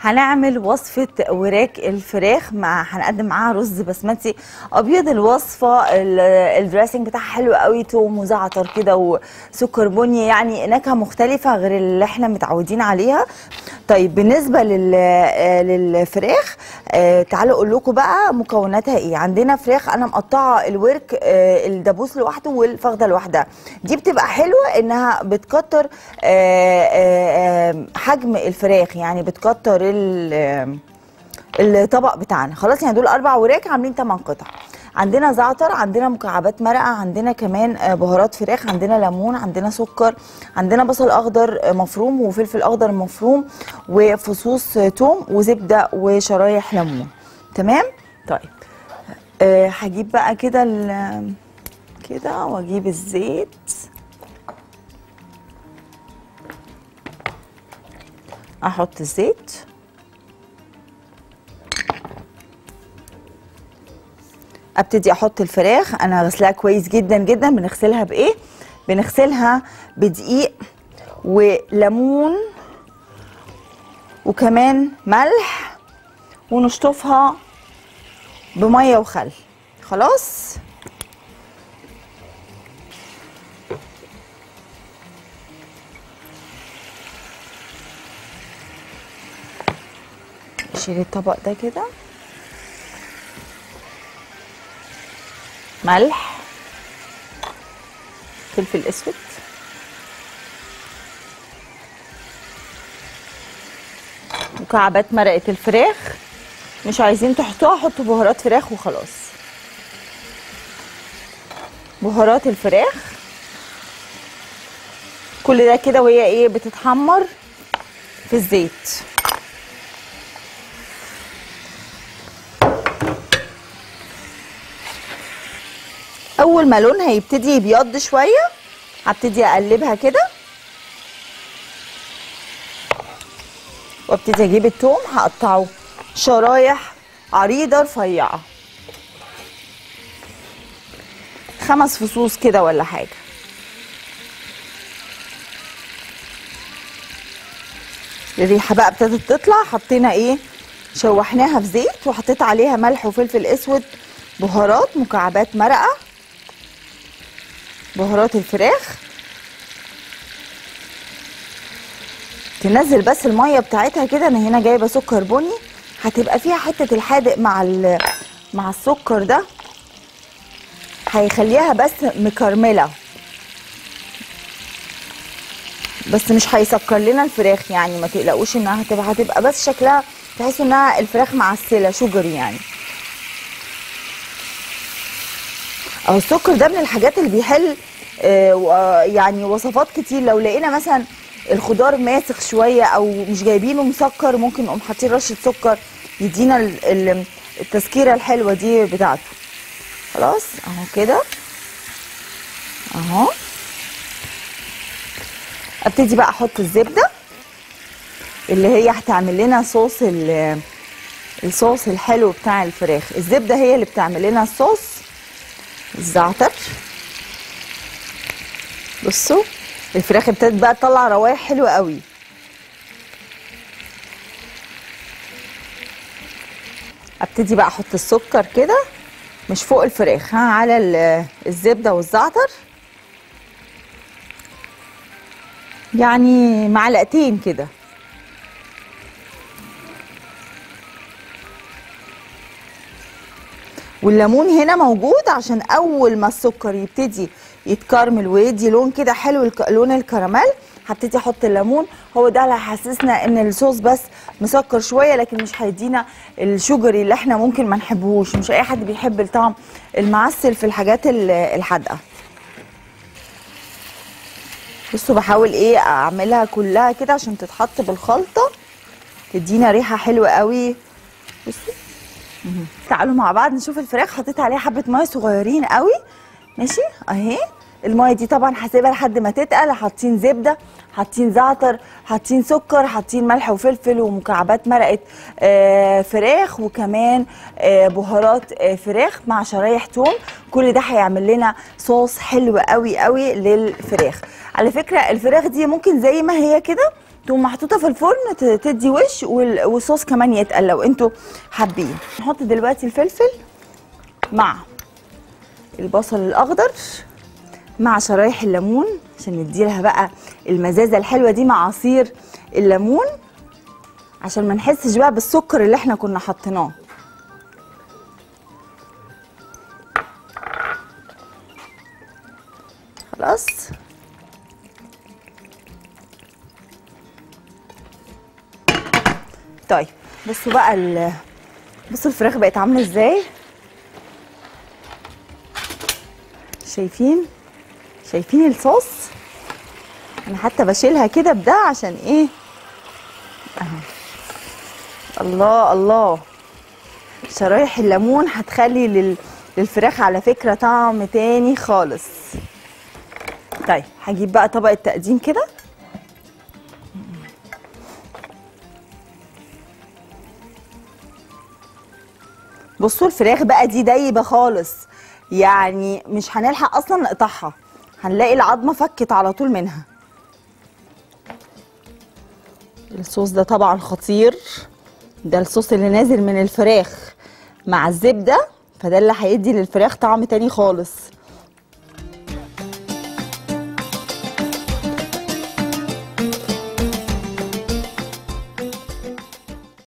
هنعمل وصفه وراك الفراخ مع هنقدم معاها رز بسمتي ابيض. الوصفه الدريسنج بتاعها حلو قوي، توم وزعتر كده وسكر بني، يعني نكهه مختلفه غير اللي احنا متعودين عليها. طيب بالنسبه للفراخ تعالوا اقول لكم بقى مكوناتها ايه. عندنا فراخ انا مقطعه الورك الدبوس لوحده والفخده لوحدها، دي بتبقى حلوه انها بتكتر حجم الفراخ، يعني بتكتر الطبق بتاعنا. خلاص يعني دول 4 وراك عاملين 8 قطع. عندنا زعتر، عندنا مكعبات مرقه، عندنا كمان بهارات فراخ، عندنا ليمون، عندنا سكر، عندنا بصل اخضر مفروم وفلفل اخضر مفروم وفصوص ثوم وزبده وشرايح ليمون. تمام. طيب هجيب بقى كده كده واجيب الزيت احط الزيت ابتدي احط الفراخ. انا غسلها كويس جدا جدا. بنغسلها بايه؟ بنغسلها بدقيق وليمون وكمان ملح، ونشطفها بميه وخل. خلاص اشيل الطبق ده كده. ملح، فلفل اسود، مكعبات مرقه الفراخ. مش عايزين تحطوها، حطوا بهارات فراخ وخلاص. بهارات الفراخ كل ده كده وهي ايه بتتحمر في الزيت. اول ما لونها هيبتدي يبيض شويه هبتدي اقلبها كده، وابتدي اجيب الثوم هقطعه شرايح عريضه رفيعه، 5 فصوص كده ولا حاجه. الريحه بقى ابتدت تطلع. حطينا ايه، شوحناها في زيت وحطيت عليها ملح وفلفل اسود، بهارات، مكعبات مرقه، بهارات الفراخ. تنزل بس الميه بتاعتها كده. انا هنا جايبه سكر بني، هتبقى فيها حته الحادق مع السكر ده هيخليها بس مكرمله، بس مش هيسكر لنا الفراخ، يعني ما تقلقوش انها هتبقى بس شكلها تحسوا انها الفراخ معسله شجري يعني. اهو السكر ده من الحاجات اللي بيحل يعني وصفات كتير. لو لقينا مثلا الخضار ماسخ شويه او مش جايبينه مسكر، ممكن نقوم حاطين رشه سكر يدينا التسكيره الحلوه دي بتاعته. خلاص اهو كده اهو. ابتدي بقى احط الزبده اللي هي هتعمل لنا صوص الصوص الحلو بتاع الفراخ. الزبده هي اللي بتعمل لنا الصوص. الزعتر، بصوا الفراخ ابتدت بقى تطلع روايح حلوه قوي. ابتدي بقى احط السكر كده مش فوق الفراخ، ها، على الزبده والزعتر، يعني 2 معلقة كده. والليمون هنا موجود عشان اول ما السكر يبتدي يتكرمل ويدي لون كده حلو، لون الكراميل، هبتدي احط الليمون. هو ده اللي هيحسسنا ان الصوص بس مسكر شويه، لكن مش هيدينا الشجري اللي احنا ممكن ما نحبهوش. مش اي حد بيحب الطعم المعسل في الحاجات الحادقه. بصوا بحاول ايه اعملها كلها كده عشان تتحط بالخلطه تدينا ريحه حلوه قوي. بصوا تعالوا مع بعض نشوف الفراخ. حطيت عليها حبه ميه صغيرين قوي، ماشي اهي. الميه دي طبعا هسيبها لحد ما تتقل. حاطين زبده، حاطين زعتر، حاطين سكر، حاطين ملح وفلفل ومكعبات مرقه فراخ، وكمان بهارات فراخ مع شرايح ثوم. كل ده هيعمل لنا صوص حلو قوي قوي للفراخ. على فكره الفراخ دي ممكن زي ما هي كده تقوم محطوطه في الفرن تدي وش، والصوص كمان يتقل لو انتوا حابين. نحط دلوقتي الفلفل مع البصل الاخضر مع شرايح الليمون عشان نديلها بقى المزازه الحلوه دي مع عصير الليمون، عشان ما نحسش بقى بالسكر اللي احنا كنا حطيناه. خلاص طيب، بصوا بقى بصوا الفراخ بقت عامله ازاي، شايفين الصوص؟ انا حتى بشيلها كده بده عشان ايه اهو. الله الله، شرايح الليمون هتخلي للفراخ على فكره طعم تاني خالص. طيب هجيب بقى طبق التقديم كده، بصوا الفراخ بقى دي دايبه خالص، يعني مش هنلحق اصلا نقطعها، هنلاقي العظمه فكت على طول منها. الصوص ده طبعا خطير، ده الصوص اللي نازل من الفراخ مع الزبده، فده اللي هيدي للفراخ طعم تاني خالص.